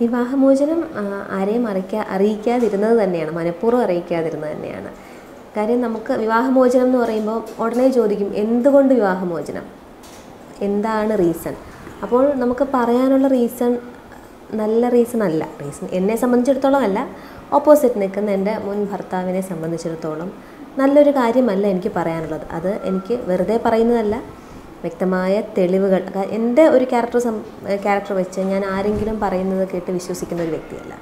വിവാഹമോചനം ആരെയും അറിയിക്കാതിരുന്നത് തന്നെയാണ്, മനഃപൂർവ്വം അറിയിക്കാതിരുന്നത് തന്നെയാണ്. കാര്യം നമുക്ക് വിവാഹമോചനം എന്ന് പറയുമ്പോൾ ഉടനെ ചോദിക്കും എന്തുകൊണ്ട് വിവാഹമോചനം, എന്താണ് റീസൺ. അപ്പോൾ നമുക്ക് പറയാനുള്ള റീസൺ നല്ല റീസൺ അല്ല. റീസൺ എന്നെ സംബന്ധിച്ചിടത്തോളം അല്ല, ഓപ്പോസിറ്റ് നിൽക്കുന്ന എൻ്റെ മുൻ ഭർത്താവിനെ സംബന്ധിച്ചിടത്തോളം നല്ലൊരു കാര്യമല്ല എനിക്ക് പറയാനുള്ളത്. അത് എനിക്ക് വെറുതെ പറയുന്നതല്ല, വ്യക്തമായ തെളിവുകൾ. എൻ്റെ ഒരു ക്യാരക്ടർ വെച്ച് ഞാൻ ആരെങ്കിലും പറയുന്നത് കേട്ട് വിശ്വസിക്കുന്ന ഒരു വ്യക്തിയല്ല.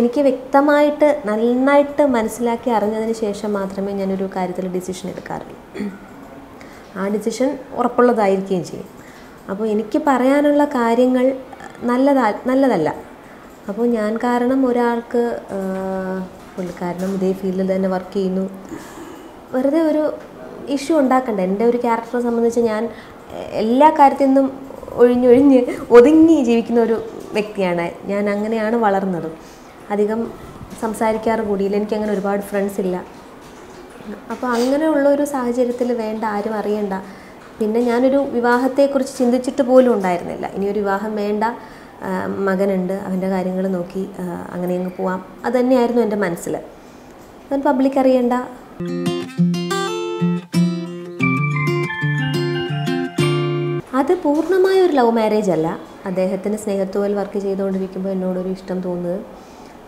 എനിക്ക് വ്യക്തമായിട്ട് നന്നായിട്ട് മനസ്സിലാക്കി അറിഞ്ഞതിന് ശേഷം മാത്രമേ ഞാനൊരു കാര്യത്തിൽ ഡിസിഷൻ എടുക്കാറുള്ളൂ. ആ ഡിസിഷൻ ഉറപ്പുള്ളതായിരിക്കുകയും ചെയ്യും. അപ്പോൾ എനിക്ക് പറയാനുള്ള കാര്യങ്ങൾ നല്ലതല്ല. അപ്പോൾ ഞാൻ കാരണം ഒരാൾക്ക്, പുള്ളിക്കാരനും ഇതേ ഫീൽഡിൽ തന്നെ വർക്ക് ചെയ്യുന്നു, വെറുതെ ഒരു ഇഷ്യൂ ഉണ്ടാക്കണ്ട. എൻ്റെ ഒരു ക്യാരക്ടറെ സംബന്ധിച്ച് ഞാൻ എല്ലാ കാര്യത്തിൽ നിന്നും ഒതുങ്ങി ജീവിക്കുന്ന ഒരു വ്യക്തിയാണ്. ഞാൻ അങ്ങനെയാണ് വളർന്നതും. അധികം സംസാരിക്കാറ് കൂടിയില്ല, എനിക്കങ്ങനെ ഒരുപാട് ഫ്രണ്ട്സ് ഇല്ല. അപ്പോൾ അങ്ങനെയുള്ള ഒരു സാഹചര്യത്തിൽ വേണ്ട, ആരും അറിയണ്ട. പിന്നെ ഞാനൊരു വിവാഹത്തെക്കുറിച്ച് ചിന്തിച്ചിട്ട് പോലും ഉണ്ടായിരുന്നില്ല. ഇനിയൊരു വിവാഹം വേണ്ട, മകനുണ്ട്, അവൻ്റെ കാര്യങ്ങൾ നോക്കി അങ്ങനെ അങ്ങ് പോവാം, അതുതന്നെയായിരുന്നു എൻ്റെ മനസ്സിൽ. ഞാൻ പബ്ലിക് അറിയണ്ട. അത് പൂർണ്ണമായ ഒരു ലവ് മാരേജ് അല്ല. അദ്ദേഹത്തിന് സ്നേഹത്തോൽ വർക്ക് ചെയ്തുകൊണ്ടിരിക്കുമ്പോൾ എന്നോടൊരു ഇഷ്ടം തോന്നുന്നത്,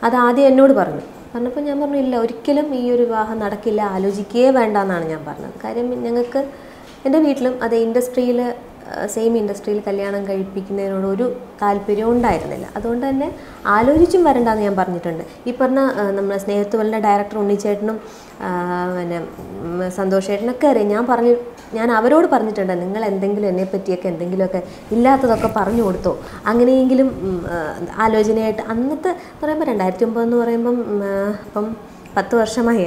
അത് ആദ്യം എന്നോട് പറഞ്ഞപ്പോൾ ഞാൻ പറഞ്ഞു ഇല്ല, ഒരിക്കലും ഈ ഒരു വിവാഹം നടക്കില്ല, ആലോചിക്കുകയേ വേണ്ട എന്നാണ് ഞാൻ പറഞ്ഞത്. കാര്യം ഞങ്ങൾക്ക് എൻ്റെ വീട്ടിലും അതേ ഇൻഡസ്ട്രിയിൽ, സെയിം ഇൻഡസ്ട്രിയിൽ കല്യാണം കഴിപ്പിക്കുന്നതിനോട് ഒരു താല്പര്യം ഉണ്ടായിരുന്നില്ല. അതുകൊണ്ട് തന്നെ ആലോചിച്ചും വരണ്ടെന്ന് ഞാൻ പറഞ്ഞിട്ടുണ്ട്. ഈ പറഞ്ഞ നമ്മുടെ സ്നേഹത്തോലിൻ്റെ ഡയറക്ടർ ഉണ്ണിച്ചേട്ടനും പിന്നെ സന്തോഷേട്ടനൊക്കെ അറിയാം. ഞാൻ അവരോട് പറഞ്ഞിട്ടുണ്ട്, നിങ്ങൾ എന്തെങ്കിലും എന്നെ പറ്റിയൊക്കെ എന്തെങ്കിലുമൊക്കെ ഇല്ലാത്തതൊക്കെ പറഞ്ഞു കൊടുത്തോ, അങ്ങനെയെങ്കിലും ആലോചനയായിട്ട്. അന്നത്തെ പറയുമ്പോൾ 2009 എന്ന് പറയുമ്പം ഇപ്പം 10 വർഷമായി.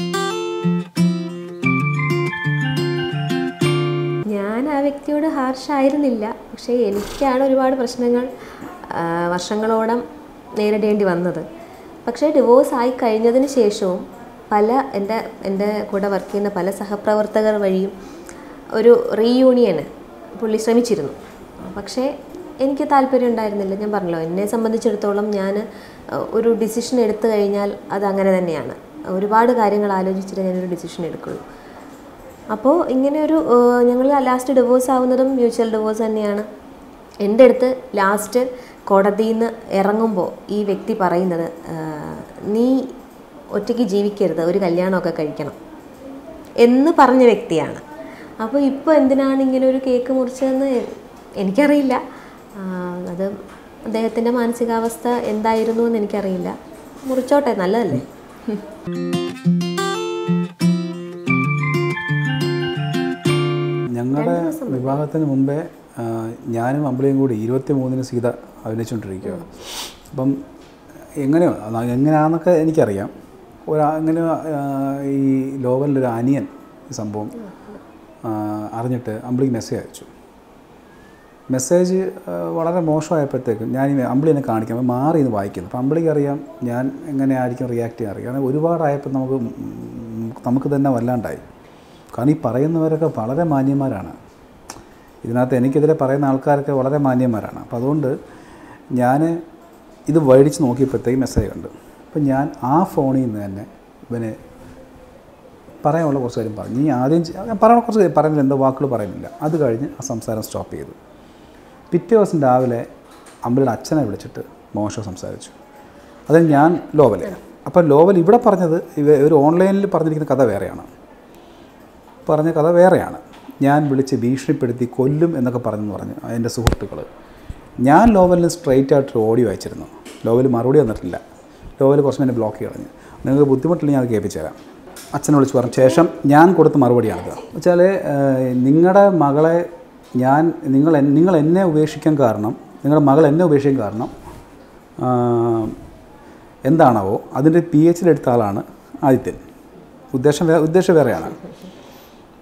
ഞാൻ ആ വ്യക്തിയോട് ഹാർഷായിരുന്നില്ല, പക്ഷേ എനിക്കാണ് ഒരുപാട് പ്രശ്നങ്ങൾ വർഷങ്ങളോളം നേരിടേണ്ടി വന്നത്. പക്ഷേ ഡിവോഴ്സ് ആയി കഴിഞ്ഞതിന് ശേഷവും പല എൻ്റെ കൂടെ വർക്ക് ചെയ്യുന്ന പല സഹപ്രവർത്തകർ വഴിയും ഒരു റീയൂണിയന് പുള്ളി ശ്രമിച്ചിരുന്നു. പക്ഷേ എനിക്ക് താല്പര്യം ഉണ്ടായിരുന്നില്ല. ഞാൻ പറഞ്ഞല്ലോ, എന്നെ സംബന്ധിച്ചിടത്തോളം ഞാൻ ഒരു ഡിസിഷൻ എടുത്തു കഴിഞ്ഞാൽ അത് അങ്ങനെ തന്നെയാണ്. ഒരുപാട് കാര്യങ്ങൾ ആലോചിച്ചിട്ട് ഞാനൊരു ഡിസിഷൻ എടുക്കുള്ളൂ. അപ്പോൾ ഇങ്ങനെയൊരു ഞങ്ങൾ ലാസ്റ്റ് ഡിവോഴ്സ് ആവുന്നതും മ്യൂച്വൽ ഡിവോഴ്സ് തന്നെയാണ്. എൻ്റെ അടുത്ത് ലാസ്റ്റ് കോടതിയിൽ നിന്ന് ഇറങ്ങുമ്പോൾ ഈ വ്യക്തി പറയുന്നത്, നീ ഒറ്റയ്ക്ക് ജീവിക്കരുത്, ഒരു കല്യാണമൊക്കെ കഴിക്കണം എന്ന് പറഞ്ഞ വ്യക്തിയാണ്. അപ്പോൾ ഇപ്പോൾ എന്തിനാണ് ഇങ്ങനെ ഒരു കേക്ക് മുറിച്ചതെന്ന് എനിക്കറിയില്ല. അത് അദ്ദേഹത്തിൻ്റെ മാനസികാവസ്ഥ എന്തായിരുന്നു എന്ന് എനിക്കറിയില്ല. മുറിച്ചോട്ടെ, നല്ലതല്ലേ. ഞങ്ങളുടെ വിവാഹത്തിന് മുമ്പേ ഞാനും അമ്പിളിയും കൂടി 23-ന് സീത അഭിനയിച്ചുകൊണ്ടിരിക്കുകയാണ്. അപ്പം എങ്ങനെയാണെന്നൊക്കെ എനിക്കറിയാം. അങ്ങനെ ഈ ലോവലിലൊരു അനിയൻ ഈ സംഭവം അറിഞ്ഞിട്ട് അമ്പിളിക്ക് മെസ്സേജ് അയച്ചു. മെസ്സേജ് വളരെ മോശമായപ്പോഴത്തേക്കും ഞാൻ അമ്പിളി എന്നെ കാണിക്കുമ്പോൾ മാറി ഇന്ന് വായിക്കുന്നു. അപ്പം അമ്പിളിക്ക് അറിയാം ഞാൻ എങ്ങനെയായിരിക്കും റിയാക്ട് ചെയ്യാൻ അറിയാം. കാരണം ഒരുപാടായപ്പോൾ നമുക്ക് തന്നെ വല്ലാണ്ടായി. കാരണം ഈ പറയുന്നവരൊക്കെ വളരെ മാന്യന്മാരാണ്. ഇതിനകത്ത് എനിക്കെതിരെ പറയുന്ന ആൾക്കാരൊക്കെ വളരെ മാന്യന്മാരാണ്. അപ്പോൾ അതുകൊണ്ട് ഞാൻ ഇത് വഴിച്ച് നോക്കിയപ്പോഴത്തേക്ക് മെസ്സേജ് കണ്ട്. അപ്പം ഞാൻ ആ ഫോണിൽ നിന്ന് തന്നെ ഇവന് പറയാനുള്ള കുറച്ച് കാര്യം പറഞ്ഞു. നീ ആദ്യം പറയാനുള്ള കുറച്ച് കാര്യം പറയുന്നില്ല, എന്തോ വാക്കുകൾ പറയുന്നില്ല. അത് കഴിഞ്ഞ് ആ സംസാരം സ്റ്റോപ്പ് ചെയ്തു. പിറ്റേ ദിവസം രാവിലെ അമ്പിളിയുടെ അച്ഛനെ വിളിച്ചിട്ട് മോശം സംസാരിച്ചു. അത് ഞാൻ ലോവൽ. അപ്പം ലോവൽ ഇവിടെ പറഞ്ഞത് ഒരു ഓൺലൈനിൽ പറഞ്ഞിരിക്കുന്ന കഥ വേറെയാണ്, പറഞ്ഞ കഥ വേറെയാണ്. ഞാൻ വിളിച്ച് ഭീഷണിപ്പെടുത്തി കൊല്ലും എന്നൊക്കെ പറഞ്ഞു എൻ്റെ സുഹൃത്തുക്കൾ. ഞാൻ ലോവലിന് സ്ട്രെയിറ്റ് ആയിട്ടൊരു ഓഡിയോ അയച്ചിരുന്നു. ലോവൽ മറുപടി വന്നിട്ടില്ല. ലോവൽ കുറച്ച് എന്നെ ബ്ലോക്ക് ചെയ്ത് കളഞ്ഞു. നിങ്ങൾക്ക് ബുദ്ധിമുട്ടില്ലെങ്കിൽ ഞാൻ അത് കേൾപ്പിച്ചു തരാം. അച്ഛനെ വിളിച്ചു പറഞ്ഞ ശേഷം ഞാൻ കൊടുത്ത മറുപടിയാണിത്. വെച്ചാൽ നിങ്ങളുടെ മകളെ നിങ്ങൾ എന്നെ ഉപേക്ഷിക്കാൻ കാരണം, നിങ്ങളുടെ മകൾ എന്നെ ഉപേക്ഷിക്കാൻ കാരണം എന്താണാവോ, അതിൻ്റെ PhD എടുത്ത ആളാണ് ആദിത്യൻ. ഉദ്ദേശം വേറെയാണ്.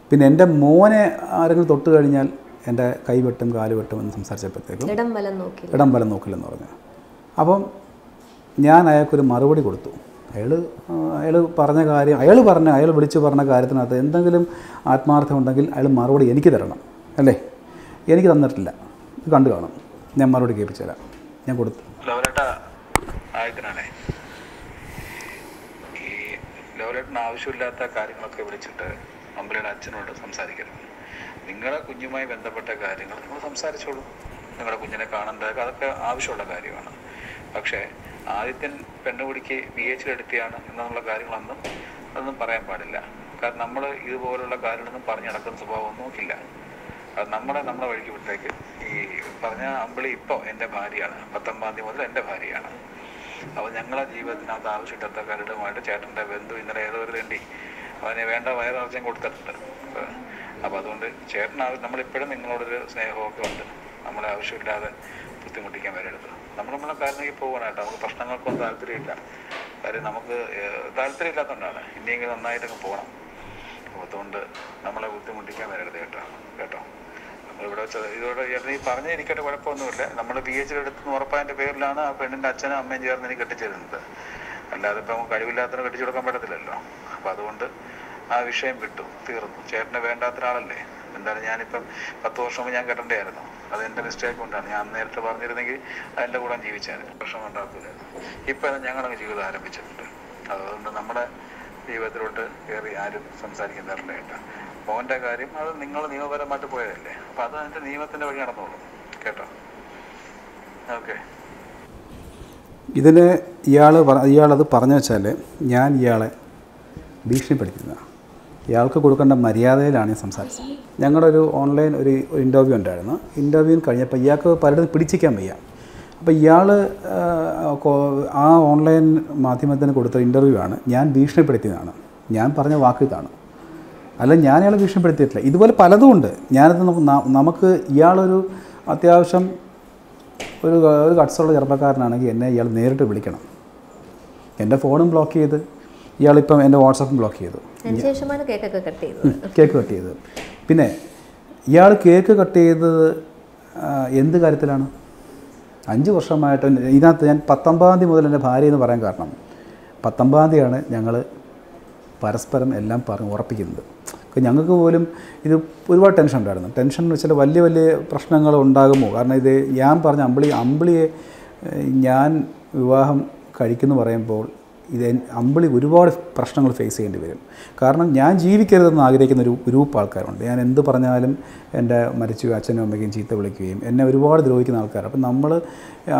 പിന്നെ എൻ്റെ മോനെ ആരെങ്കിലും തൊട്ട് കഴിഞ്ഞാൽ എൻ്റെ കൈവെട്ടും കാലുവെട്ടും എന്ന് സംസാരിച്ചപ്പോഴത്തേക്കും ഇടം വലം നോക്കില്ലെന്ന് പറഞ്ഞു. അപ്പം ഞാൻ അയാൾക്കൊരു മറുപടി കൊടുത്തു. അയാൾ വിളിച്ച് പറഞ്ഞ കാര്യത്തിനകത്ത് എന്തെങ്കിലും ആത്മാർത്ഥം ഉണ്ടെങ്കിൽ അയാൾ മറുപടി എനിക്ക് തരണം അല്ലേ. എനിക്ക് തന്നിട്ടില്ല, കണ്ടു കാണും. ഞാൻ മറുപടി കേൾപ്പിച്ചു തരാം. ഞാൻ കൊടുത്തു. ആവശ്യമില്ലാത്ത കാര്യങ്ങളൊക്കെ വിളിച്ചിട്ട് അമ്പലയുടെ അച്ഛനോട് സംസാരിക്കരുത്. നിങ്ങളുടെ കുഞ്ഞുമായി ബന്ധപ്പെട്ട കാര്യങ്ങൾ നിങ്ങൾ സംസാരിച്ചോളൂ. നിങ്ങളുടെ കുഞ്ഞിനെ കാണേണ്ട അതൊക്കെ ആവശ്യമുള്ള കാര്യമാണ്. പക്ഷേ ആദിത്യൻ പെണ്ണുപിടിക്ക് PhD എടുത്തിയാണ് എന്നുള്ള കാര്യങ്ങളൊന്നും അതൊന്നും പറയാൻ പാടില്ല. കാരണം നമ്മൾ ഇതുപോലുള്ള കാര്യങ്ങളൊന്നും പറഞ്ഞു നടക്കുന്ന സ്വഭാവം നോക്കില്ല. അത് നമ്മളെ വഴിക്ക് വിട്ടേക്ക്. ഈ പറഞ്ഞ അമ്പിളി ഇപ്പോൾ എൻ്റെ ഭാര്യയാണ്. 19 മുതൽ എൻ്റെ ഭാര്യയാണ്. അപ്പോൾ ഞങ്ങളെ ജീവിതത്തിനകത്ത് ആവശ്യമില്ലാത്ത കരടുമായിട്ട് ചേട്ടൻ്റെ ബന്ധു ഇന്നലെ ഏതോ ഒരു തണ്ടി അവനെ വേണ്ട വയറാർജ്യം കൊടുത്തിട്ടുണ്ട്. അപ്പോൾ അതുകൊണ്ട് ചേട്ടനാവ് നമ്മളിപ്പോഴും നിങ്ങളോടൊരു സ്നേഹമൊക്കെ ഉണ്ട്. നമ്മളെ ആവശ്യമില്ലാതെ ബുദ്ധിമുട്ടിക്കാൻ വരരുത്. നമ്മൾ നമ്മളെ കാരണേക്ക് പോകണം കേട്ടോ. നമുക്ക് പ്രശ്നങ്ങൾക്കൊന്നും താല്പര്യമില്ല. കാര്യം നമുക്ക് താല്പര്യമില്ലാത്തതുകൊണ്ടാണ്. ഇനിയെങ്കിലും നന്നായിട്ടൊക്കെ പോകണം. അപ്പോൾ അതുകൊണ്ട് നമ്മളെ ബുദ്ധിമുട്ടിക്കാൻ വരരുത് കേട്ടോ കേട്ടോ. ഇവിടെ ഇതോടെ ചേട്ടൻ ഈ പറഞ്ഞിരിക്കട്ടെ, കുഴപ്പമൊന്നുമില്ല. നമ്മൾ PhD എടുത്ത് ഉറപ്പായതിൻ്റെ പേരിലാണ് ആ പെണ്ണിൻ്റെ അച്ഛനും അമ്മയും ചേർന്ന് എനിക്ക് കെട്ടിച്ചിരുന്നത്. അല്ലാതെ ഇപ്പം കഴിവില്ലാത്തതിന് കെട്ടിച്ചു കൊടുക്കാൻ പറ്റത്തില്ലല്ലോ. അപ്പം അതുകൊണ്ട് ആ വിഷയം വിട്ടു തീർന്നു. ചേട്ടന് വേണ്ടാത്ത ഒരാളല്ലേ. എന്തായാലും ഞാനിപ്പം 10 വർഷം മുമ്പ് ഞാൻ കെട്ടേണ്ടായിരുന്നു. അതെൻ്റെ മിസ്റ്റേക്ക് കൊണ്ടാണ്. ഞാൻ നേരത്തെ പറഞ്ഞിരുന്നെങ്കിൽ അതിൻ്റെ കൂടെ ജീവിച്ചായിരുന്നു, പ്രശ്നം ഉണ്ടാക്കില്ലായിരുന്നു. ഇപ്പം ഞങ്ങളൊക്കെ ജീവിതം ആരംഭിച്ചിട്ടുണ്ട്. അതുകൊണ്ട് നമ്മുടെ ജീവിതത്തിലോട്ട് കയറി ആരും സംസാരിക്കുന്നില്ല കേട്ടോ. മോൻ്റെ കാര്യം അത് നിങ്ങൾ നിയമപരമായിട്ട് പോയതല്ലേ. അപ്പം അത് അതിൻ്റെ നിയമത്തിൻ്റെ വഴി നടന്നോളൂ കേട്ടോ. ഓക്കെ. ഇതിന് ഇയാളത് പറഞ്ഞു വെച്ചാൽ ഞാൻ ഇയാളെ ഭീഷണിപ്പെടുത്തിയതാണ്. ഇയാൾക്ക് കൊടുക്കേണ്ട മര്യാദയിലാണ് ഞാൻ സംസാരിച്ചത്. ഞങ്ങളുടെ ഒരു ഓൺലൈൻ ഒരു ഇൻ്റർവ്യൂ ഉണ്ടായിരുന്നു. ഇൻ്റർവ്യൂ കഴിഞ്ഞപ്പോൾ ഇയാൾക്ക് പലയിടത്തും പിടിച്ചിരിക്കാൻ വയ്യ. അപ്പോൾ ഇയാൾ ആ ഓൺലൈൻ മാധ്യമത്തിന് കൊടുത്ത ഇൻ്റർവ്യൂ ആണ് ഞാൻ ഭീഷണിപ്പെടുത്തിയതാണ്. ഞാൻ പറഞ്ഞ വാക്ക് ഇതാണ്. അല്ല, ഞാൻ ഇയാളെ ഭീഷണിപ്പെടുത്തിയിട്ടില്ല. ഇതുപോലെ പലതും ഉണ്ട്. ഞാനത് നമുക്ക് ഇയാളൊരു അത്യാവശ്യം ഒരു കട്സുള്ള ചെറുപ്പക്കാരനാണെങ്കിൽ എന്നെ ഇയാൾ നേരിട്ട് വിളിക്കണം. എൻ്റെ ഫോണും ബ്ലോക്ക് ചെയ്ത് ഇയാളിപ്പം എൻ്റെ വാട്സാപ്പും ബ്ലോക്ക് ചെയ്തു. കേക്ക് കട്ട് ചെയ്തത്. പിന്നെ ഇയാൾ കേക്ക് കട്ട് ചെയ്തത് എന്ത് കാര്യത്തിലാണ്? 5 വർഷമായിട്ട് ഇതിനകത്ത് ഞാൻ 19 മുതൽ എൻ്റെ ഭാര്യ എന്ന് പറയാൻ കാരണം 19 ഞങ്ങൾ പരസ്പരം എല്ലാം പറഞ്ഞ് ഉറപ്പിക്കുന്നത്. ഞങ്ങൾക്ക് പോലും ഇത് ഒരുപാട് ടെൻഷൻ ഉണ്ടായിരുന്നു. ടെൻഷൻ എന്ന് വെച്ചാൽ വലിയ വലിയ പ്രശ്നങ്ങൾ ഉണ്ടാകുമോ? കാരണം ഇത് ഞാൻ പറഞ്ഞ അമ്പിളിയെ ഞാൻ വിവാഹം കഴിക്കുന്നു പറയുമ്പോൾ ഇത് അമ്പിളി ഒരുപാട് പ്രശ്നങ്ങൾ ഫേസ് ചെയ്യേണ്ടി വരും. കാരണം ഞാൻ ജീവിക്കരുതെന്ന് ആഗ്രഹിക്കുന്ന ഒരു ഗ്രൂപ്പ് ആൾക്കാരുണ്ട്. ഞാൻ എന്ത് പറഞ്ഞാലും എൻ്റെ മരിച്ചു അച്ഛനും അമ്മയ്ക്കും ചീത്ത വിളിക്കുകയും എന്നെ ഒരുപാട് ദ്രോഹിക്കുന്ന ആൾക്കാരാണ്. അപ്പം നമ്മൾ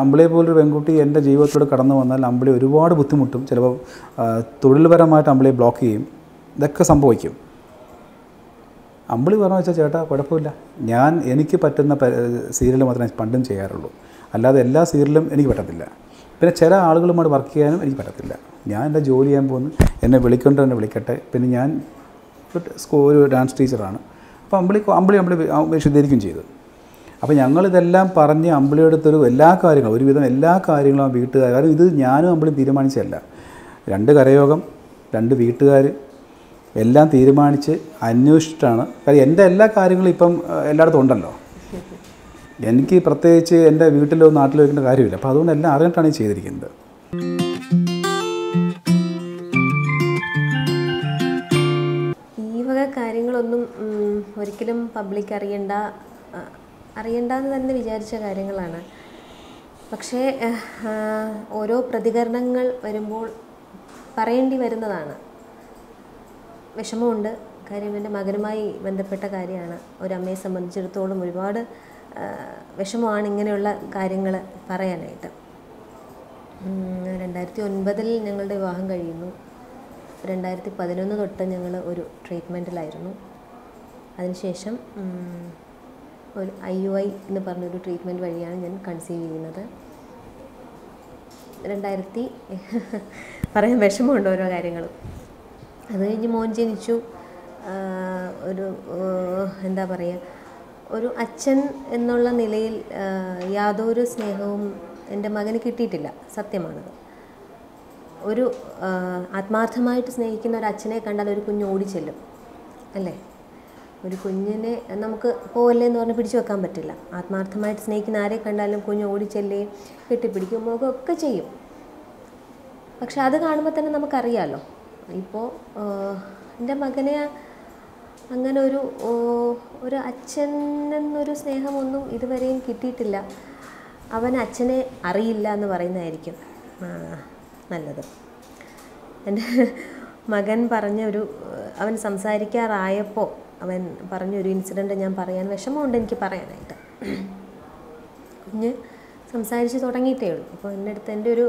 അമ്പിളിയെ പോലൊരു പെൺകുട്ടി എൻ്റെ ജീവിതത്തോട് കടന്നു വന്നാൽ അമ്പിളി ഒരുപാട് ബുദ്ധിമുട്ടും. ചിലപ്പോൾ തൊഴിൽപരമായിട്ട് അമ്പിളിയെ ബ്ലോക്ക് ചെയ്യും. ഇതൊക്കെ സംഭവിക്കും. അമ്പിളി പറഞ്ഞു വെച്ചാൽ ചേട്ടാ കുഴപ്പമില്ല, എനിക്ക് പറ്റുന്ന സീരിയൽ മാത്രമേ പണ്ടും ചെയ്യാറുള്ളൂ. അല്ലാതെ എല്ലാ സീരിയലും എനിക്ക് പറ്റത്തില്ല. പിന്നെ ചില ആളുകളുമായിട്ട് വർക്ക് ചെയ്യാനും എനിക്ക് പറ്റത്തില്ല. ഞാൻ എൻ്റെ ജോലി ചെയ്യാൻ പോകുന്നു. എന്നെ വിളിക്കൊണ്ട് തന്നെ വിളിക്കട്ടെ. പിന്നെ ഞാൻ ഒരു ഡാൻസ് ടീച്ചറാണ്. അപ്പോൾ അമ്പിളി വിശദീകരിക്കും ചെയ്തു. അപ്പോൾ ഞങ്ങളിതെല്ലാം പറഞ്ഞ് അമ്പിളിയെടുത്തൊരു എല്ലാ കാര്യങ്ങളും ഒരുവിധം എല്ലാ കാര്യങ്ങളും വീട്ടുകാർ, കാരണം ഇത് ഞാനും അമ്പിളിയും തീരുമാനിച്ചതല്ല. 2 കരയോഗം 2 വീട്ടുകാർ എല്ലാം തീരുമാനിച്ച് അന്വേഷിച്ചിട്ടാണ്. കാര്യം എൻ്റെ എല്ലാ കാര്യങ്ങളും ഇപ്പം എല്ലായിടത്തും ഉണ്ടല്ലോ. എനിക്ക് പ്രത്യേകിച്ച് എൻ്റെ വീട്ടിലോ നാട്ടിലോ വയ്ക്കേണ്ട കാര്യമില്ല. അപ്പോൾ അതുകൊണ്ട് എല്ലാം അറിഞ്ഞിട്ടാണ് ചെയ്തിരിക്കുന്നത്. ഈ വക കാര്യങ്ങളൊന്നും ഒരിക്കലും പബ്ലിക് അറിയണ്ടെന്ന് തന്നെ വിചാരിച്ച കാര്യങ്ങളാണ്. പക്ഷേ ഓരോ പ്രതികരണങ്ങൾ വരുമ്പോൾ പറയേണ്ടി വരുന്നതാണ്. വിഷമമുണ്ട്. കാര്യം എൻ്റെ മകനുമായി ബന്ധപ്പെട്ട കാര്യമാണ്. ഒരമ്മയെ സംബന്ധിച്ചിടത്തോളം ഒരുപാട് വിഷമമാണ് ഇങ്ങനെയുള്ള കാര്യങ്ങൾ പറയാനായിട്ട്. 2009 ഞങ്ങളുടെ വിവാഹം കഴിയുന്നു. 2011 തൊട്ട് ഞങ്ങൾ ഒരു ട്രീറ്റ്മെൻറ്റിലായിരുന്നു. അതിനുശേഷം ഒരു IUI എന്ന് പറഞ്ഞൊരു ട്രീറ്റ്മെൻറ്റ് വഴിയാണ് ഞാൻ കൺസീവ് ചെയ്യുന്നത്. 2000 പറയാൻ വിഷമമുണ്ട് ഓരോ കാര്യങ്ങളും. അത് കഴിഞ്ഞ് മോൻ ജനിച്ചു. ഒരു എന്താ പറയുക, ഒരു അച്ഛൻ എന്നുള്ള നിലയിൽ യാതൊരു സ്നേഹവും എൻ്റെ മകന് കിട്ടിയിട്ടില്ല, സത്യമാണത്. ഒരു ആത്മാർത്ഥമായിട്ട് സ്നേഹിക്കുന്ന ഒരു അച്ഛനെ കണ്ടാൽ ഒരു കുഞ്ഞ് ഓടിച്ചെല്ലും അല്ലേ. ഒരു കുഞ്ഞിനെ നമുക്ക് പോവല്ലേ എന്ന് പറഞ്ഞ് പിടിച്ചു വെക്കാൻ പറ്റില്ല. ആത്മാർത്ഥമായിട്ട് സ്നേഹിക്കുന്ന ആരെ കണ്ടാലും കുഞ്ഞ് ഓടിച്ചെല്ലുകയും കെട്ടിപ്പിടിക്കുകയും ഒക്കെ ചെയ്യും. പക്ഷെ അത് കാണുമ്പോൾ തന്നെ നമുക്കറിയാമല്ലോ. ഇപ്പോൾ എൻ്റെ മകനെ അങ്ങനെ ഒരു അച്ഛനെന്നൊരു സ്നേഹമൊന്നും ഇതുവരെയും കിട്ടിയിട്ടില്ല. അവൻ അച്ഛനെ അറിയില്ല എന്ന് പറയുന്നതായിരിക്കും നല്ലത്. എൻ്റെ മകൻ പറഞ്ഞൊരു, അവൻ സംസാരിക്കാറായപ്പോൾ അവൻ പറഞ്ഞൊരു ഇൻസിഡൻറ്റ് ഞാൻ പറയാൻ വിഷമമുണ്ട് എനിക്ക് പറയാനായിട്ട്. കുഞ്ഞ് സംസാരിച്ച് തുടങ്ങിയിട്ടേ ഉള്ളൂ. അപ്പോൾ എൻ്റെ അടുത്ത് എൻ്റെ ഒരു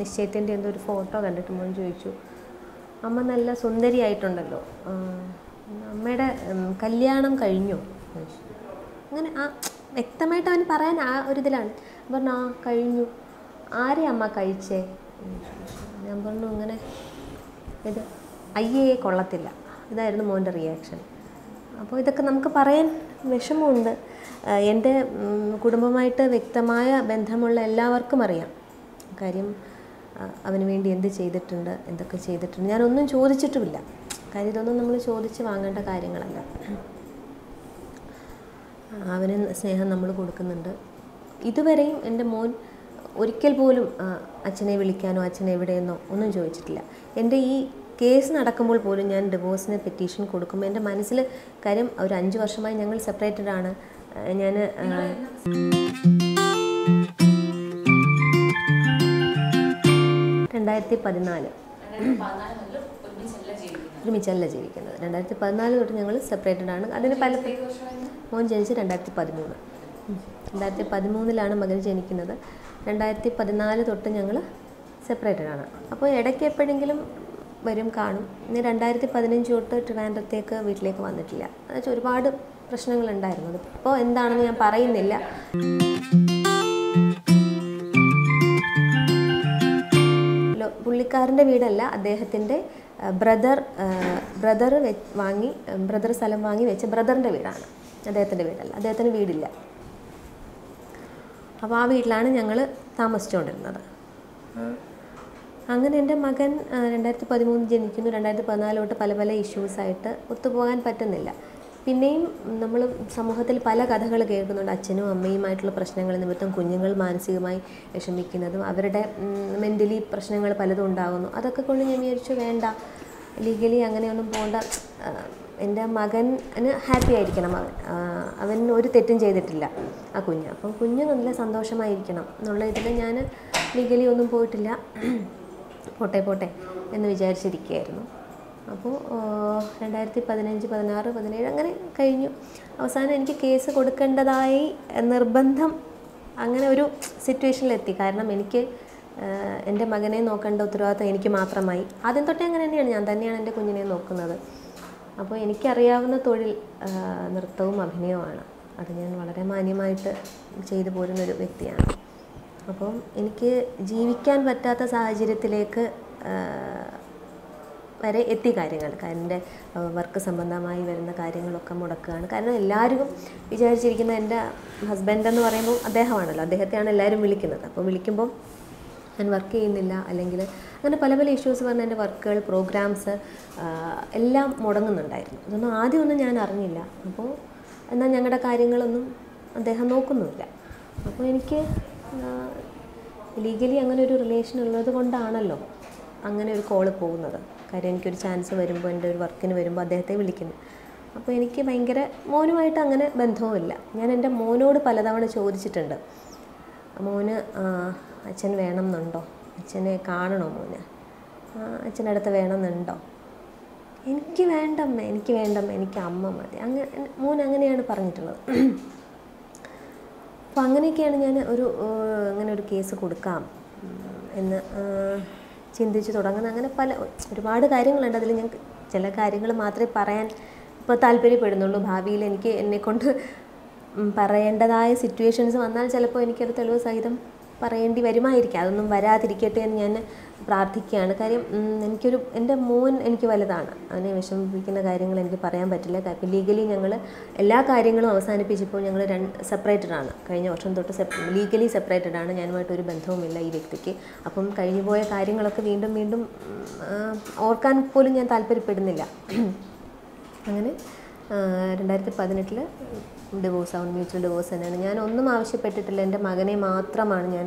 നിശ്ചയത്തിൻ്റെ എന്തോ ഒരു ഫോട്ടോ കണ്ടിട്ട് മോൻ ചോദിച്ചു, അമ്മ നല്ല സുന്ദരിയായിട്ടുണ്ടല്ലോ, അമ്മയുടെ കല്യാണം കഴിഞ്ഞോ? അങ്ങനെ ആ വ്യക്തമായിട്ട് അവന് പറയാൻ ആ ഒരു ഇതിലാണ്. പറഞ്ഞു ആ കഴിഞ്ഞു. ആരെ അമ്മ കഴിച്ചേ? ഞാൻ പറഞ്ഞു ഇങ്ങനെ ഇത് അയ്യേ കൊള്ളത്തില്ല, ഇതായിരുന്നു മോൻ്റെ റിയാക്ഷൻ. അപ്പോൾ ഇതൊക്കെ നമുക്ക് പറയാൻ വിഷമമുണ്ട്. എൻ്റെ കുടുംബമായിട്ട് വ്യക്തമായ ബന്ധമുള്ള എല്ലാവർക്കും അറിയാം കാര്യം അവന് വേണ്ടി എന്ത് ചെയ്തിട്ടുണ്ട്, എന്തൊക്കെ ചെയ്തിട്ടുണ്ട്. ഞാനൊന്നും ചോദിച്ചിട്ടുമില്ല, കാര്യം ഇതൊന്നും നമ്മൾ ചോദിച്ച് വാങ്ങേണ്ട കാര്യങ്ങളല്ല. അവന് സ്നേഹം നമ്മൾ കൊടുക്കുന്നുണ്ട്. ഇതുവരെയും എൻ്റെ മോൻ ഒരിക്കൽ പോലും അച്ഛനെ വിളിക്കാനോ അച്ഛനെ എവിടെയെന്നോ ഒന്നും ചോദിച്ചിട്ടില്ല. എൻ്റെ ഈ കേസ് നടക്കുമ്പോൾ പോലും ഞാൻ ഡിവോഴ്സിന് പെറ്റീഷൻ കൊടുക്കുമ്പോൾ എൻ്റെ മനസ്സിൽ കാര്യം ഒരു 5 വർഷമായി ഞങ്ങൾ സെപ്പറേറ്റഡ് ആണ്. ഞാൻ ഒരുമിച്ചല്ല ജീവിക്കുന്നത്. 2014 തൊട്ട് ഞങ്ങൾ സെപ്പറേറ്റഡ് ആണ്. അതിന് മോൻ ജനിച്ച് 2013, 2013ലാണ് മകൻ ജനിക്കുന്നത്. 2014 തൊട്ട് ഞങ്ങൾ സെപ്പറേറ്റഡ് ആണ്. അപ്പോൾ ഇടയ്ക്ക് എപ്പോഴെങ്കിലും വരും, കാണും. ഇനി 2015 തൊട്ട് ട്രിവാൻഡ്രത്തേക്ക് വീട്ടിലേക്ക് വന്നിട്ടില്ല. എന്നുവെച്ചാൽ ഒരുപാട് പ്രശ്നങ്ങളുണ്ടായിരുന്നു. അപ്പോൾ എന്താണെന്ന് ഞാൻ പറയുന്നില്ല. പുള്ളിക്കാരൻ്റെ വീടല്ല, അദ്ദേഹത്തിൻ്റെ ബ്രദർ വാങ്ങി, ബ്രദർ സ്ഥലം വാങ്ങി വെച്ച ബ്രദറിൻ്റെ വീടാണ്. അദ്ദേഹത്തിൻ്റെ വീടല്ല, അദ്ദേഹത്തിന് വീടില്ല. അപ്പോൾ ആ വീട്ടിലാണ് ഞങ്ങൾ താമസിച്ചുകൊണ്ടിരുന്നത്. അങ്ങനെ എൻ്റെ മകൻ 2013 ജനിക്കുന്നു. 2014 തൊട്ട് പല പല ഇഷ്യൂസായിട്ട് ഒത്തുപോകാൻ പറ്റുന്നില്ല. പിന്നെയും നമ്മൾ സമൂഹത്തിൽ പല കഥകൾ കേൾക്കുന്നുണ്ട്. അച്ഛനും അമ്മയുമായിട്ടുള്ള പ്രശ്നങ്ങൾ നിമിത്തം കുഞ്ഞുങ്ങൾ മാനസികമായി വിഷമിക്കുന്നതും അവരുടെ മെൻ്റലി പ്രശ്നങ്ങൾ പലതും ഉണ്ടാകുന്നു. അതൊക്കെ കൊണ്ട് ഞാൻ വിചാരിച്ചു വേണ്ട, ലീഗലി അങ്ങനെയൊന്നും പോകണ്ട. എൻ്റെ മകന് ഹാപ്പി ആയിരിക്കണം, അവൻ ഒരു തെറ്റും ചെയ്തിട്ടില്ല ആ കുഞ്ഞ്, അപ്പം കുഞ്ഞ് നല്ല സന്തോഷമായിരിക്കണം എന്നുള്ള ഇതിൽ ഞാൻ ലീഗലി ഒന്നും പോയിട്ടില്ല. പോട്ടെ എന്ന് വിചാരിച്ചിരിക്കുകയായിരുന്നു. അപ്പോൾ 2015, 2016, 2017 അങ്ങനെ കഴിഞ്ഞു. അവസാനം എനിക്ക് കേസ് കൊടുക്കേണ്ടതായി നിർബന്ധം, അങ്ങനെ ഒരു സിറ്റുവേഷനിലെത്തി. കാരണം എനിക്ക് എൻ്റെ മകനെ നോക്കേണ്ട ഉത്തരവാദിത്തം എനിക്ക് മാത്രമായി. ആദ്യം തൊട്ടേ അങ്ങനെ തന്നെയാണ്, ഞാൻ തന്നെയാണ് എൻ്റെ കുഞ്ഞിനെ നോക്കുന്നത്. അപ്പോൾ എനിക്കറിയാവുന്ന തൊഴിൽ നൃത്തവും അഭിനയവുമാണ്. അത് ഞാൻ വളരെ മാന്യമായിട്ട് ചെയ്തു പോരുന്നൊരു വ്യക്തിയാണ്. അപ്പം എനിക്ക് ജീവിക്കാൻ പറ്റാത്ത സാഹചര്യത്തിലേക്ക് വരെ എത്തി കാര്യങ്ങൾ. കാരണം എൻ്റെ വർക്ക് സംബന്ധമായി വരുന്ന കാര്യങ്ങളൊക്കെ മുടക്കുകയാണ്. കാരണം എല്ലാവരും വിചാരിച്ചിരിക്കുന്ന എൻ്റെ ഹസ്ബൻഡ് എന്ന് പറയുമ്പോൾ അദ്ദേഹമാണല്ലോ, അദ്ദേഹത്തെയാണ് എല്ലാവരും വിളിക്കുന്നത്. അപ്പോൾ വിളിക്കുമ്പം ഞാൻ വർക്ക് ചെയ്യുന്നില്ല, അല്ലെങ്കിൽ അങ്ങനെ പല പല ഇഷ്യൂസ് പറഞ്ഞ എൻ്റെ വർക്കുകൾ, പ്രോഗ്രാംസ് എല്ലാം മുടങ്ങുന്നുണ്ടായിരുന്നു. ഇതൊന്നും ആദ്യമൊന്നും ഞാൻ അറിഞ്ഞില്ല. അപ്പോൾ എന്നാൽ ഞങ്ങളുടെ കാര്യങ്ങളൊന്നും അദ്ദേഹം നോക്കുന്നുമില്ല. അപ്പോൾ എനിക്ക് ലീഗലി അങ്ങനെ ഒരു റിലേഷൻ ഉള്ളത് കൊണ്ടാണല്ലോ അങ്ങനെ ഒരു കോള് പോകുന്നത്. കാര്യം എനിക്കൊരു ചാൻസ് വരുമ്പോൾ, എൻ്റെ ഒരു വർക്കിന് വരുമ്പോൾ അദ്ദേഹത്തെ വിളിക്കുന്നു. അപ്പോൾ എനിക്ക് ഭയങ്കര മോനുമായിട്ട് അങ്ങനെ ബന്ധവുമില്ല. ഞാൻ എൻ്റെ മോനോട് പലതവണ ചോദിച്ചിട്ടുണ്ട്, മോന് അച്ഛൻ വേണമെന്നുണ്ടോ, അച്ഛനെ കാണണോ മോന്, അച്ഛനടുത്ത് വേണമെന്നുണ്ടോ? എനിക്ക് വേണ്ടമ്മ, എനിക്ക് അമ്മ മതി, അങ്ങനെ മോൻ അങ്ങനെയാണ് പറഞ്ഞിട്ടുള്ളത്. അപ്പോൾ അങ്ങനെയൊക്കെയാണ് ഞാൻ അങ്ങനെ ഒരു കേസ് കൊടുക്കാം എന്ന് ചിന്തിച്ച് തുടങ്ങുന്നത്. അങ്ങനെ പല ഒരുപാട് കാര്യങ്ങളുണ്ട്. അതിൽ ഞാൻ ചില കാര്യങ്ങൾ മാത്രമേ പറയാൻ ഇപ്പോൾ താല്പര്യപ്പെടുന്നുള്ളൂ. ഭാവിയിൽ എനിക്ക് എന്നെക്കൊണ്ട് പറയേണ്ടതായ സിറ്റുവേഷൻസ് വന്നാൽ ചിലപ്പോൾ എനിക്കൊരു തെളിവ് സഹിതം പറയേണ്ടി വരുമായിരിക്കും. അതൊന്നും വരാതിരിക്കട്ടെ എന്ന് ഞാൻ പ്രാർത്ഥിക്കുകയാണ്. കാര്യം എനിക്കൊരു എൻ്റെ മോൻ എനിക്ക് വലുതാണ്, അവനെ വിഷമിപ്പിക്കുന്ന കാര്യങ്ങൾ എനിക്ക് പറയാൻ പറ്റില്ല. ഇപ്പം ലീഗലി ഞങ്ങൾ എല്ലാ കാര്യങ്ങളും അവസാനിപ്പിച്ചപ്പോൾ ഞങ്ങൾ സെപ്പറേറ്റഡാണ്. കഴിഞ്ഞ വർഷം തൊട്ട് ലീഗലി സെപ്പറേറ്റഡാണ്. ഞാനുമായിട്ടൊരു ബന്ധവുമില്ല ഈ വ്യക്തിക്ക്. അപ്പം കഴിഞ്ഞു പോയ കാര്യങ്ങളൊക്കെ വീണ്ടും വീണ്ടും ഓർക്കാൻ പോലും ഞാൻ താല്പര്യപ്പെടുന്നില്ല. അങ്ങനെ 2018 ഡിവോഴ്സ് ആവും, മ്യൂച്വൽ ഡിവോഴ്സ് തന്നെയാണ്. ഞാൻ ഒന്നും ആവശ്യപ്പെട്ടിട്ടില്ല, എൻ്റെ മകനെ മാത്രമാണ് ഞാൻ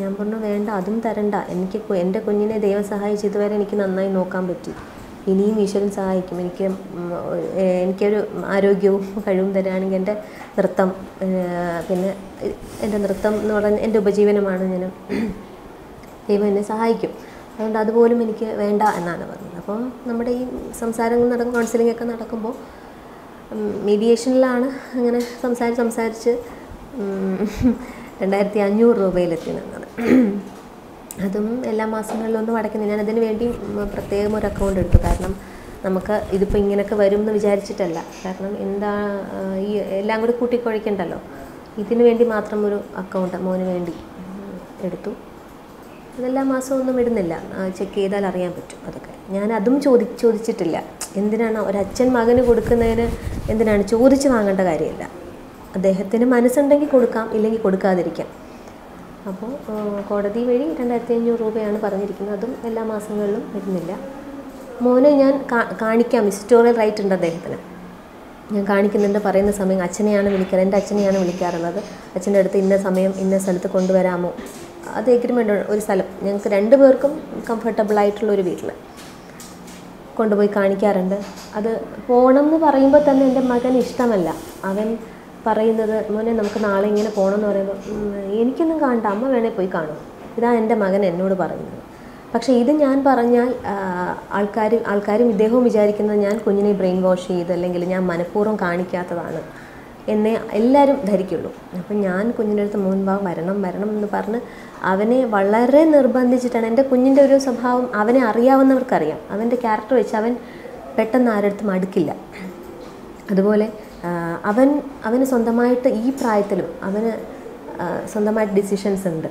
ഞാൻ പറഞ്ഞു വേണ്ട, അതും തരണ്ട, എനിക്ക് എൻ്റെ കുഞ്ഞിനെ ദൈവം സഹായിച്ച് ഇതുവരെ എനിക്ക് നന്നായി നോക്കാൻ പറ്റി, ഇനിയും ഈശ്വരൻ സഹായിക്കും. എനിക്കൊരു ആരോഗ്യവും കഴിവും തരാണെങ്കിൽ എൻ്റെ നൃത്തം, പിന്നെ എൻ്റെ നൃത്തം എന്ന് പറയുന്നത് എൻ്റെ ഉപജീവനമാണ്, ഞാൻ ദൈവം എന്നെ സഹായിക്കും, അതുകൊണ്ട് അതുപോലും എനിക്ക് വേണ്ട എന്നാണ് പറഞ്ഞത്. അപ്പോൾ നമ്മുടെ ഈ സംസാരങ്ങൾ നടക്കും, കൗൺസിലിംഗ് ഒക്കെ നടക്കുമ്പോൾ മീഡിയേഷനിലാണ് അങ്ങനെ സംസാരിച്ച് 2500 രൂപയിലെത്തി നിന്നത്. അതും എല്ലാ മാസങ്ങളിലൊന്നും അടയ്ക്കുന്നില്ല. ഞാനതിന് വേണ്ടി പ്രത്യേകം ഒരു അക്കൗണ്ട് എടുത്തു. കാരണം നമുക്ക് ഇതിപ്പോൾ ഇങ്ങനെയൊക്കെ വരും എന്ന് വിചാരിച്ചിട്ടല്ല, കാരണം എന്താ ഈ എല്ലാം കൂടി കൂട്ടിക്കുഴയ്ക്കണ്ടല്ലോ. ഇതിന് വേണ്ടി മാത്രം ഒരു അക്കൗണ്ട് മോന് വേണ്ടി എടുത്തു. അതെല്ലാ മാസവും ഒന്നും ഇടുന്നില്ല, ചെക്ക് ചെയ്താൽ അറിയാൻ പറ്റും. അതൊക്കെ ഞാൻ അതും ചോദിച്ചിട്ടില്ല. എന്തിനാണ് ഒരച്ഛൻ മകന് കൊടുക്കുന്നതിന് എന്തിനാണ് ചോദിച്ച് വാങ്ങേണ്ട കാര്യമില്ല. അദ്ദേഹത്തിന് മനസ്സുണ്ടെങ്കിൽ കൊടുക്കാം, ഇല്ലെങ്കിൽ കൊടുക്കാതിരിക്കാം. അപ്പോൾ കോടതി വഴി 2500 രൂപയാണ് പറഞ്ഞിരിക്കുന്നത്. അതും എല്ലാ മാസങ്ങളിലും വരുന്നില്ല. മോനെ ഞാൻ കാണിക്കാം, ഹിസ്റ്റോറിയൽ റൈറ്റ് ഉണ്ട് അദ്ദേഹത്തിന്. ഞാൻ കാണിക്കുന്നുണ്ട്, പറയുന്ന സമയം എൻ്റെ അച്ഛനെയാണ് വിളിക്കാറുള്ളത്. അച്ഛൻ്റെ അടുത്ത് ഇന്ന സമയം ഇന്ന സ്ഥലത്ത് കൊണ്ടുവരാമോ, അത് എഗ്രിമെൻ്റ് ഒരു സ്ഥലം ഞങ്ങൾക്ക് രണ്ടു പേർക്കും കംഫർട്ടബിളായിട്ടുള്ള ഒരു വീട്ടിൽ കൊണ്ടുപോയി കാണിക്കാറുണ്ട്. അത് പോകണം എന്ന് പറയുമ്പോൾ തന്നെ എൻ്റെ മകന് ഇഷ്ടമല്ല. അവൻ പറയുന്നത് മോനെ നമുക്ക് നാളെ ഇങ്ങനെ പോകണം എന്ന് പറയുമ്പോൾ എനിക്കൊന്നും കാണണ്ട, അമ്മ വേണേൽ പോയി കാണും. ഇതാണ് എൻ്റെ മകൻ എന്നോട് പറയുന്നത്. പക്ഷേ ഇത് ഞാൻ പറഞ്ഞാൽ ആൾക്കാരും ഇദ്ദേഹവും വിചാരിക്കുന്നത് ഞാൻ കുഞ്ഞിനെ ബ്രെയിൻ വാഷ് ചെയ്ത് അല്ലെങ്കിൽ ഞാൻ മനഃപൂർവ്വം കാണിക്കാത്തതാണ് എന്നെ എല്ലാവരും ധരിക്കുള്ളൂ. അപ്പം ഞാൻ കുഞ്ഞിൻ്റെ അടുത്ത് മോൻഭാവ വരണം എന്ന് പറഞ്ഞ് അവനെ വളരെ നിർബന്ധിച്ചിട്ടാണ്. എൻ്റെ കുഞ്ഞിൻ്റെ ഒരു സ്വഭാവം അവനെ അറിയാവുന്നവർക്കറിയാം. അവൻ്റെ ക്യാരക്ടർ വെച്ച് അവൻ പെട്ടെന്ന് ആരെടുത്തും അടുക്കില്ല. അതുപോലെ അവന് സ്വന്തമായിട്ട് ഈ പ്രായത്തിലും അവന് സ്വന്തമായിട്ട് ഡിസിഷൻസ് ഉണ്ട്.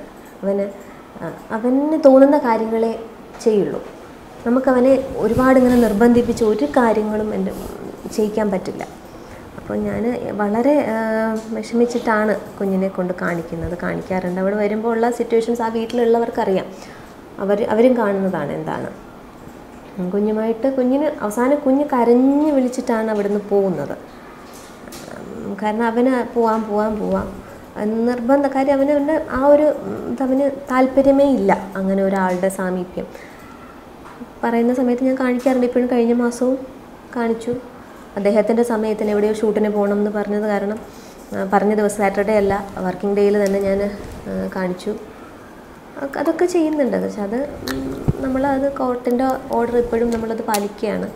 അവന് തോന്നുന്ന കാര്യങ്ങളെ ചെയ്യുള്ളൂ. നമുക്കവനെ ഒരുപാട് ഇങ്ങനെ നിർബന്ധിപ്പിച്ച് ഒരു കാര്യങ്ങളും എൻ്റെ ചെയ്യിക്കാൻ പറ്റില്ല. അപ്പോൾ ഞാൻ വളരെ വിഷമിച്ചിട്ടാണ് കുഞ്ഞിനെ കൊണ്ട് കാണിക്കാറുണ്ട്. അവിടെ വരുമ്പോൾ ഉള്ള സിറ്റുവേഷൻസ് ആ വീട്ടിലുള്ളവർക്കറിയാം, അവരും കാണുന്നതാണ് എന്താണ് കുഞ്ഞിന്. അവസാനം കുഞ്ഞ് കരഞ്ഞ് വിളിച്ചിട്ടാണ് അവിടുന്ന് പോകുന്നത്. കാരണം അവന് പോവാം നിർബന്ധക്കാര്യം. അവന് ആ ഒരു അവന് താല്പര്യമേ ഇല്ല അങ്ങനെ ഒരാളുടെ സാമീപ്യം. പറയുന്ന സമയത്ത് ഞാൻ കാണിക്കാറുണ്ട്. ഇപ്പോഴും കഴിഞ്ഞ മാസവും കാണിച്ചു. അദ്ദേഹത്തിൻ്റെ സമയത്തിന് എവിടെയോ ഷൂട്ടിന് പോകണം എന്ന് പറഞ്ഞത് കാരണം പറഞ്ഞ ദിവസം സാറ്റർഡേ അല്ല, വർക്കിംഗ് ഡേയിൽ തന്നെ ഞാൻ കാണിച്ചു. അതൊക്കെ ചെയ്യുന്നുണ്ട്. പക്ഷെ അത് നമ്മളത് കോർട്ടിൻ്റെ ഓർഡർ ഇപ്പോഴും നമ്മളത് പാലിക്കുകയാണ്.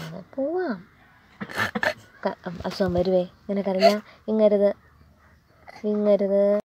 നമുക്ക് പോവാം. അസുഖം വരുവേ, ഇങ്ങനെ കരഞ്ഞാൽ വിങ്ങരുത്.